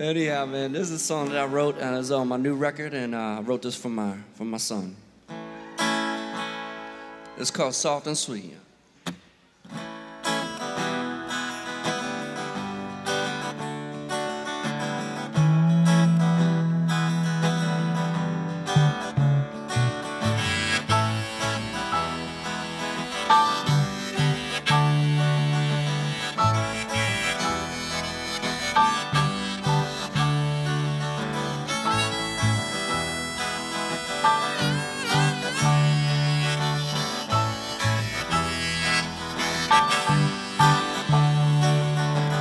Yeah, man, this is a song that I wrote, and it's on my new record, and I wrote this for my son. It's called Soft and Sweet.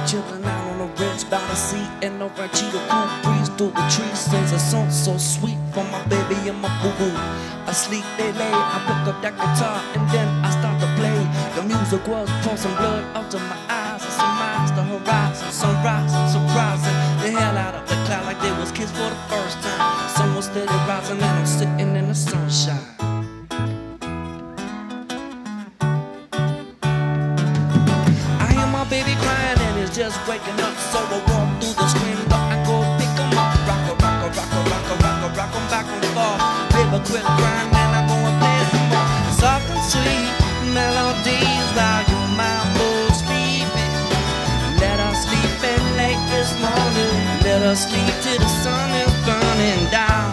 Chillin' out on the ridge by the sea, and the ranchito cool breeze through the trees sings a song so sweet for my baby and my boo-boo. Asleep they lay, I pick up that guitar and then I start to play. The music was pulsing blood up to my eyes. I surmised the horizon, sunrise, surprising the hell out of the cloud like they was kids for the first time. Sun was steady rising and I'm sitting in the sunshine. I hear my baby crying, just waking up, so I walk through the screen, thought I go pick 'em up, rock a rock a rock a rock a rock a rock 'em back and forth, live a quick grind, and I go and play some more. Soft and sweet melodies while you my boo sleeping. Let us sleep in late this morning. Let us sleep till the sun is burning down.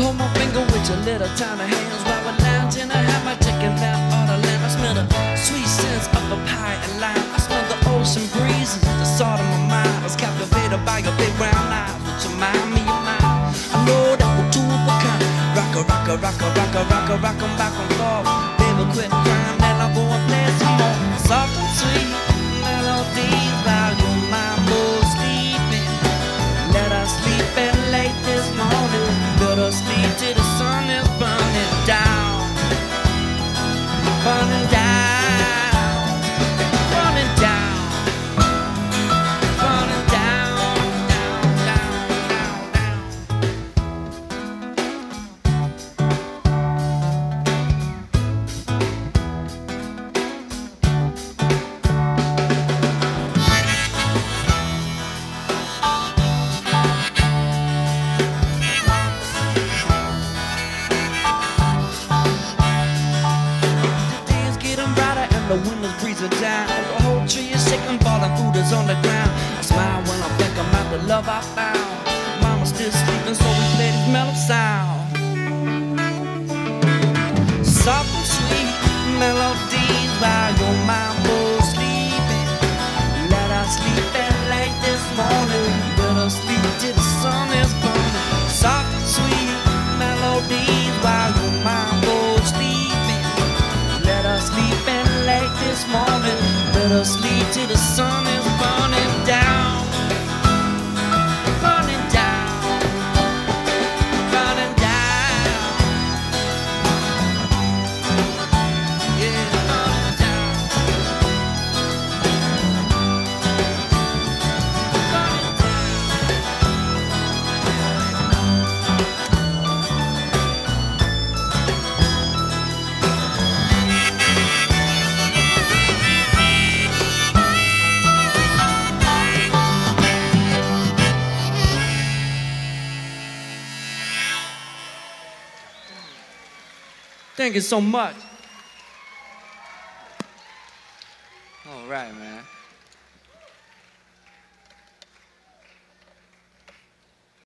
Hold my finger with your little tiny hands while we're lounging. I have my chicken wrap all the lamb. I smell the sweet scents of papaya and lime. I smell the ocean breezes, the salt of my mind. I was captivated by your big round eyes, which remind me of mine. I know that we're two of a kind. Rock a rock a rock a rock a rock a rock 'em back and forth. Baby, quit crying, and I'll go and play some more. Soft and sweet melodies while your mind was sleeping. Let us sleep in late this morning. Sleep till the sun is burning down, burning down, burning down, down, down, down, down, down, down. The wind is breezing down, and the whole tree is shaking, falling food is on the ground. I smile when I think about the love I found. Mama's still sleeping, so we play this mellow sound. Soft and sweet melodies while your mind was sleeping. Let us sleep in late this morning. Let us sleep till the sun is burning. Soft and sweet melodies while your mind was sleeping. Let us sleep in this morning, let us sleep till the sun is burning down. Thank you so much. All right, man.